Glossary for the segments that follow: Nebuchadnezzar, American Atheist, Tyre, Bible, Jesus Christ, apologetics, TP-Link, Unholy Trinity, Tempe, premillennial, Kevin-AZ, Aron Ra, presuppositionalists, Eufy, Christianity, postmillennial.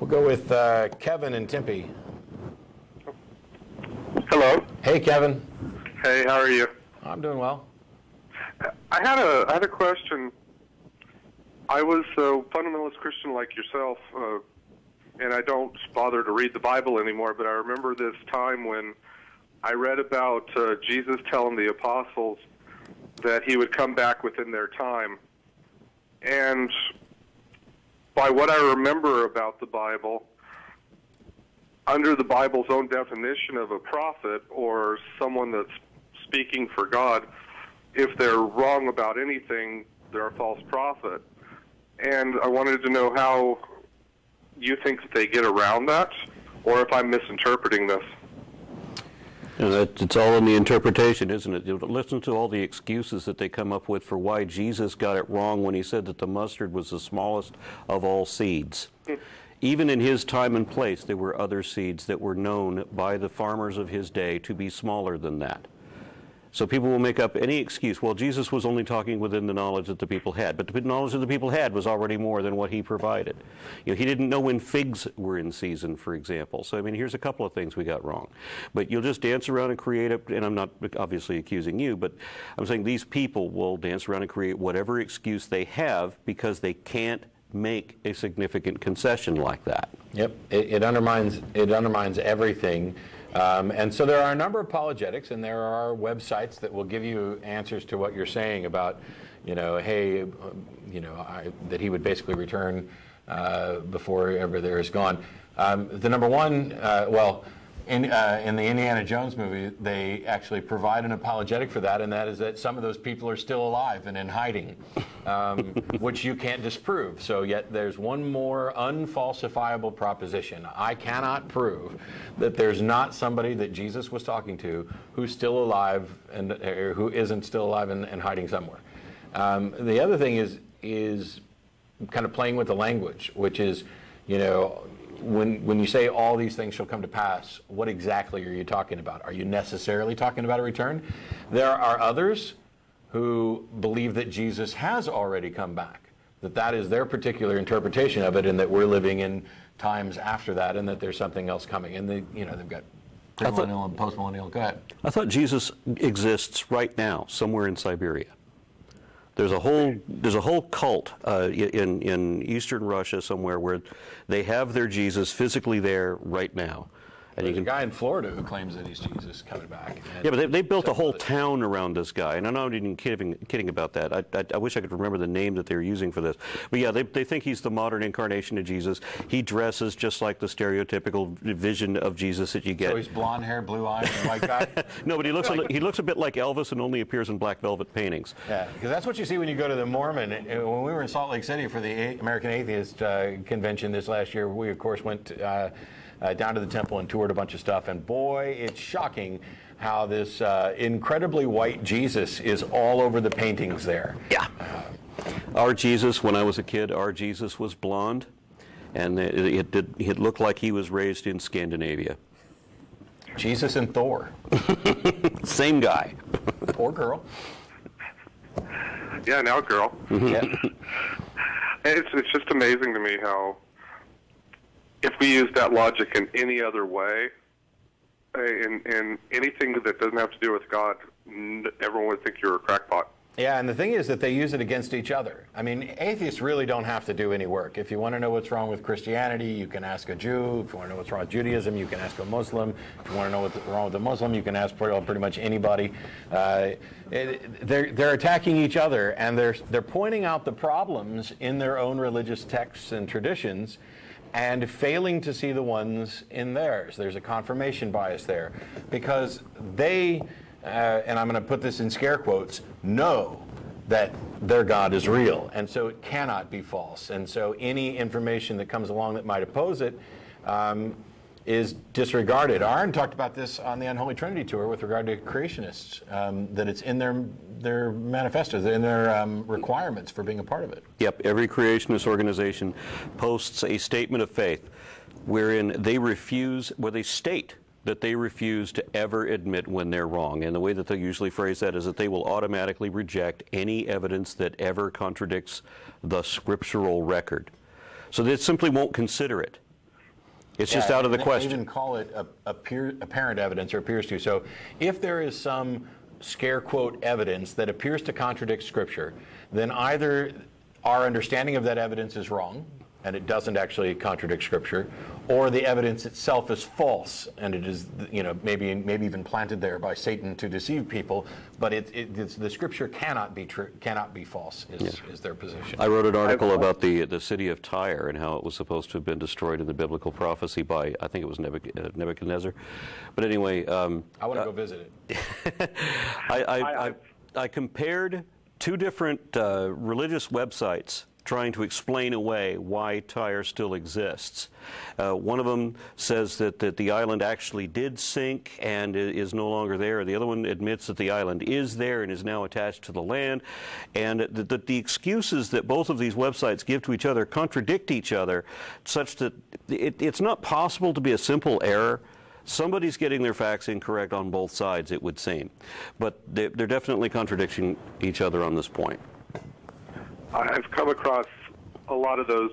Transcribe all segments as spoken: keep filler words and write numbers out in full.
We'll go with uh, Kevin in Tempe. Hello. Hey, Kevin. Hey, how are you? I'm doing well. I had a I had a question. I was a fundamentalist Christian like yourself, uh, and I don't bother to read the Bible anymore. But I remember this time when I read about uh, Jesus telling the apostles that he would come back within their time. And by what I remember about the Bible, under the Bible's own definition of a prophet or someone that's speaking for God, if they're wrong about anything, they're a false prophet. And I wanted to know how you think that they get around that, or if I'm misinterpreting this. It's all in the interpretation, isn't it? Listen to all the excuses that they come up with for why Jesus got it wrong when he said that the mustard was the smallest of all seeds. Even in his time and place, there were other seeds that were known by the farmers of his day to be smaller than that. So people will make up any excuse. Well, Jesus was only talking within the knowledge that the people had, but the knowledge that the people had was already more than what he provided. You know, he didn't know when figs were in season, for example. So, I mean, here's a couple of things we got wrong. But you'll just dance around and create, a, and I'm not obviously accusing you, but I'm saying these people will dance around and create whatever excuse they have because they can't make a significant concession like that. Yep, it, it undermines it undermines everything. Um, and so there are a number of apologetics, and there are websites that will give you answers to what you're saying about, you know, hey, you know, I, that he would basically return uh, before ever there is gone. Um, the number one, uh, well, in, uh, in the Indiana Jones movie, they actually provide an apologetic for that, and that is that some of those people are still alive and in hiding, um, which you can't disprove. So yet there's one more unfalsifiable proposition. I cannot prove that there's not somebody that Jesus was talking to who's still alive and or who isn't still alive and, and hiding somewhere. Um, the other thing is, is kind of playing with the language, which is, you know, When, when you say all these things shall come to pass, what exactly are you talking about? Are you necessarily talking about a return? There are others who believe that Jesus has already come back, that that is their particular interpretation of it, and that we're living in times after that, and that there's something else coming. And they, you know, they've got premillennial and postmillennial. Go ahead. I thought Jesus exists right now somewhere in Siberia. There's a whole there's a whole cult uh, in in Eastern Russia somewhere where they have their Jesus physically there right now. And there's you can, a guy in Florida who claims that he's Jesus coming back. Yeah, but they, they built a whole town around this guy, and I'm not even kidding kidding about that. I, I I wish I could remember the name that they were using for this. But yeah, they they think he's the modern incarnation of Jesus. He dresses just like the stereotypical vision of Jesus that you get. So he's blonde hair, blue eyes, and white guy. No, but he looks a, he looks a bit like Elvis and only appears in black velvet paintings. Yeah, because that's what you see when you go to the Mormon. When we were in Salt Lake City for the American Atheist uh, convention this last year, we of course went to, uh, Uh, down to the temple and toured a bunch of stuff, and boy, it's shocking how this uh, incredibly white Jesus is all over the paintings there. Yeah. Uh, our Jesus, when I was a kid, our Jesus was blonde, and it, it, did, it looked like he was raised in Scandinavia. Jesus and Thor. Same guy. Poor girl. Yeah, now girl. Yeah. It's, it's just amazing to me how if we use that logic in any other way, in, in anything that doesn't have to do with God, everyone would think you're a crackpot. Yeah, and the thing is that they use it against each other. I mean, atheists really don't have to do any work. If you want to know what's wrong with Christianity, you can ask a Jew. If you want to know what's wrong with Judaism, you can ask a Muslim. If you want to know what's wrong with a Muslim, you can ask pretty much anybody. Uh, it, they're, they're attacking each other, and they're, they're pointing out the problems in their own religious texts and traditions, and failing to see the ones in theirs. There's a confirmation bias there because they, uh, and I'm going to put this in scare quotes, know that their God is real, and so it cannot be false. And so any information that comes along that might oppose it um, is disregarded. Aron talked about this on the Unholy Trinity tour with regard to creationists, um, that it's in their their manifestos, in their um, requirements for being a part of it. Yep, every creationist organization posts a statement of faith wherein they refuse, where they state that they refuse to ever admit when they're wrong. And the way that they usually phrase that is that they will automatically reject any evidence that ever contradicts the scriptural record. So they simply won't consider it. It's yeah, just out of the question. They even call it a, a peer, apparent evidence or appears to. So if there is some scare quote evidence that appears to contradict Scripture, then either our understanding of that evidence is wrong, and it doesn't actually contradict Scripture, or the evidence itself is false, and it is, you know, maybe maybe even planted there by Satan to deceive people. But it, it it's, the Scripture cannot be true, cannot be false. Is, yeah. is their position? I wrote an article about the the city of Tyre and how it was supposed to have been destroyed in the biblical prophecy by, I think it was Nebuchadnezzar. But anyway, um, I want to uh, go visit it. I, I, I, I I compared two different uh, religious websites, trying to explain away why Tyre still exists. Uh, one of them says that, that the island actually did sink and is no longer there. The other one admits that the island is there and is now attached to the land, and that, that the excuses that both of these websites give to each other contradict each other, such that it, it's not possible to be a simple error. Somebody's getting their facts incorrect on both sides, it would seem. But they, they're definitely contradicting each other on this point. I've come across a lot of those,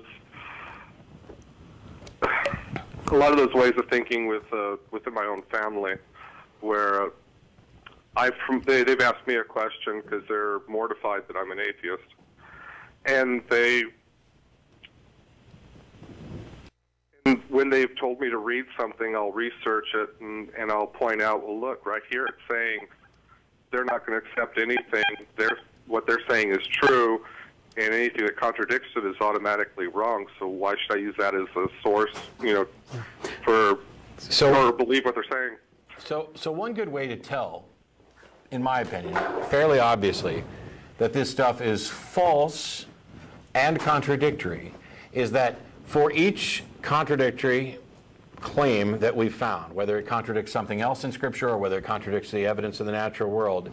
a lot of those ways of thinking with uh, within my own family, where I they, they've asked me a question because they're mortified that I'm an atheist, and they, and when they've told me to read something, I'll research it and and I'll point out, well, look, right here it's saying they're not going to accept anything. They're, what they're saying is true, and anything that contradicts it is automatically wrong. So why should I use that as a source, you know, for so or believe what they're saying? So, so one good way to tell, in my opinion, fairly obviously, that this stuff is false and contradictory, is that for each contradictory claim that we've found, whether it contradicts something else in Scripture or whether it contradicts the evidence of the natural world,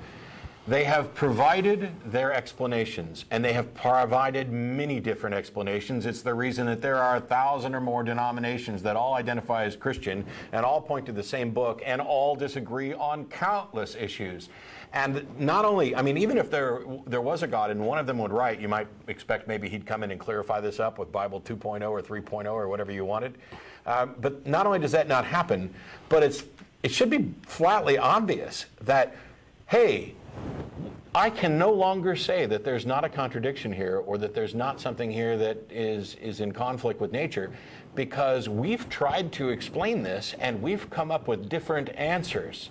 they have provided their explanations, and they have provided many different explanations. It's the reason that there are a thousand or more denominations that all identify as Christian and all point to the same book and all disagree on countless issues. And not only, I mean, even if there there was a God and one of them would write, you might expect maybe he'd come in and clarify this up with Bible two point oh or three point oh or whatever you wanted. Uh, but not only does that not happen, but it's it should be flatly obvious that, hey, I can no longer say that there's not a contradiction here or that there's not something here that is, is in conflict with nature, because we've tried to explain this and we've come up with different answers.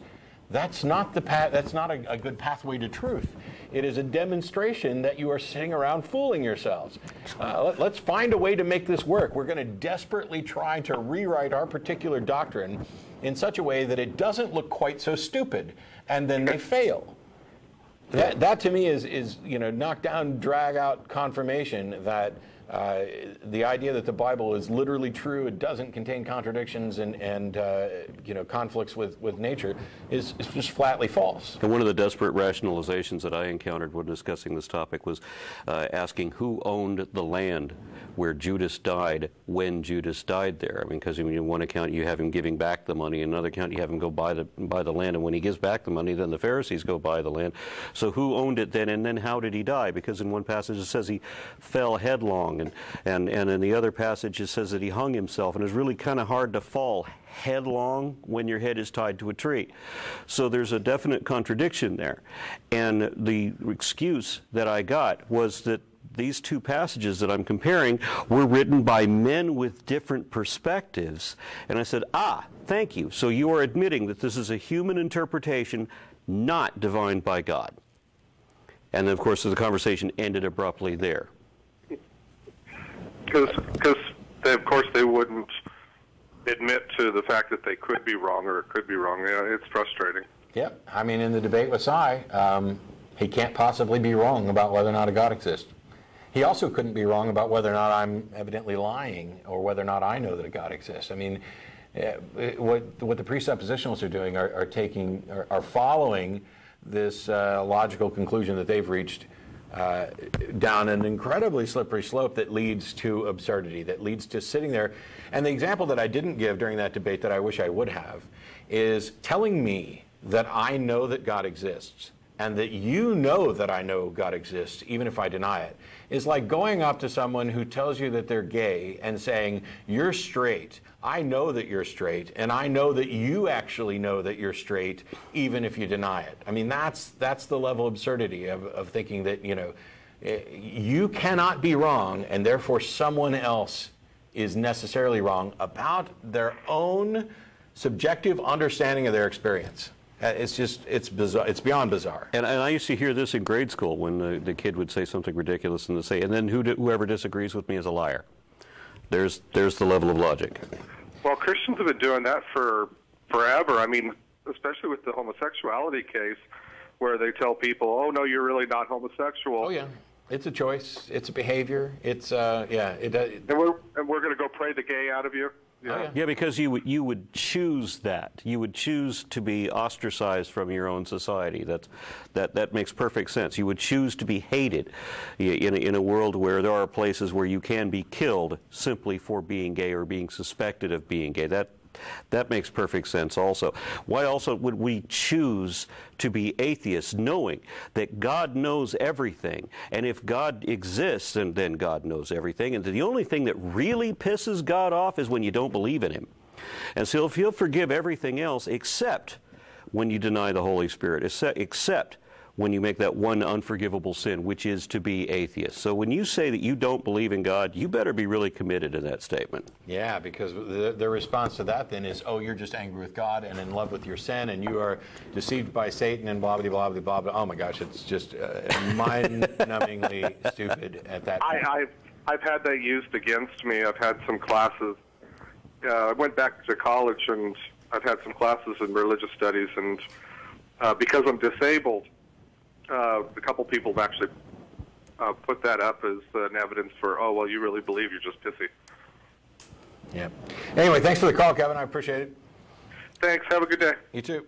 That's not, the path, that's not a, a good pathway to truth. It is a demonstration that you are sitting around fooling yourselves. Uh, let, let's find a way to make this work. We're going to desperately try to rewrite our particular doctrine in such a way that it doesn't look quite so stupid, and then they fail. That, that to me is, is, you know, knock down, drag out confirmation that uh, the idea that the Bible is literally true, it doesn't contain contradictions and, and uh, you know, conflicts with, with nature is, is just flatly false. And one of the desperate rationalizations that I encountered when discussing this topic was uh, asking who owned the land where Judas died when Judas died there. I mean, because in one account you have him giving back the money, in another account you have him go buy the, buy the land, and when he gives back the money, then the Pharisees go buy the land. So who owned it then, and then how did he die? Because in one passage it says he fell headlong, and, and, and in the other passage it says that he hung himself, and it's really kind of hard to fall headlong when your head is tied to a tree. So there's a definite contradiction there. And the excuse that I got was that these two passages that I'm comparing were written by men with different perspectives. And I said, ah, thank you. So you are admitting that this is a human interpretation not divined by God. And then, of course, the conversation ended abruptly there. Because, of course, they wouldn't admit to the fact that they could be wrong or it could be wrong. Yeah, it's frustrating. Yeah. I mean, in the debate with Sai, um, he can't possibly be wrong about whether or not a God exists. He also couldn't be wrong about whether or not I'm evidently lying or whether or not I know that a God exists. I mean, what, what the presuppositionalists are doing are, are taking, are, are following this uh, logical conclusion that they've reached uh, down an incredibly slippery slope that leads to absurdity, that leads to sitting there. And the example that I didn't give during that debate that I wish I would have is telling me that I know that God exists and that you know that I know God exists, even if I deny it, is like going up to someone who tells you that they're gay and saying, you're straight, I know that you're straight, and I know that you actually know that you're straight, even if you deny it. I mean, that's, that's the level of absurdity of, of thinking that, you know, you cannot be wrong, and therefore someone else is necessarily wrong about their own subjective understanding of their experience. It's just, it's bizarre. It's beyond bizarre. And, and I used to hear this in grade school when the, the kid would say something ridiculous and they'd say, and then who, whoever disagrees with me is a liar. There's, there's the level of logic. Well, Christians have been doing that for forever. I mean, especially with the homosexuality case where they tell people, oh, no, you're really not homosexual. Oh, yeah. It's a choice. It's a behavior. It's, uh, yeah. It, it, and we're, and we're going to go pray the gay out of you. Yeah. Oh, yeah. Yeah, because you would, you would choose that. You would choose to be ostracized from your own society. That's, that, that makes perfect sense. You would choose to be hated in a, in a world where there are places where you can be killed simply for being gay or being suspected of being gay. That, that makes perfect sense also. Why also would we choose to be atheists, knowing that God knows everything? And if God exists, and then God knows everything. And the only thing that really pisses God off is when you don't believe in him. And so he'll forgive everything else except when you deny the Holy Spirit, except when you make that one unforgivable sin, which is to be atheist. So when you say that you don't believe in God, you better be really committed to that statement. Yeah, because the, the response to that then is, oh, you're just angry with God and in love with your sin, and you are deceived by Satan and blah, blah, blah, blah, blah, blah. Oh, my gosh, it's just uh, mind-numbingly stupid at that point. I, I've, I've had that used against me. I've had some classes. Uh, I went back to college, and I've had some classes in religious studies, and uh, because I'm disabled, Uh, a couple people have actually uh, put that up as uh, an evidence for, oh, well, you really believe you're just pissy. Yeah. Anyway, thanks for the call, Kevin. I appreciate it. Thanks. Have a good day. You too.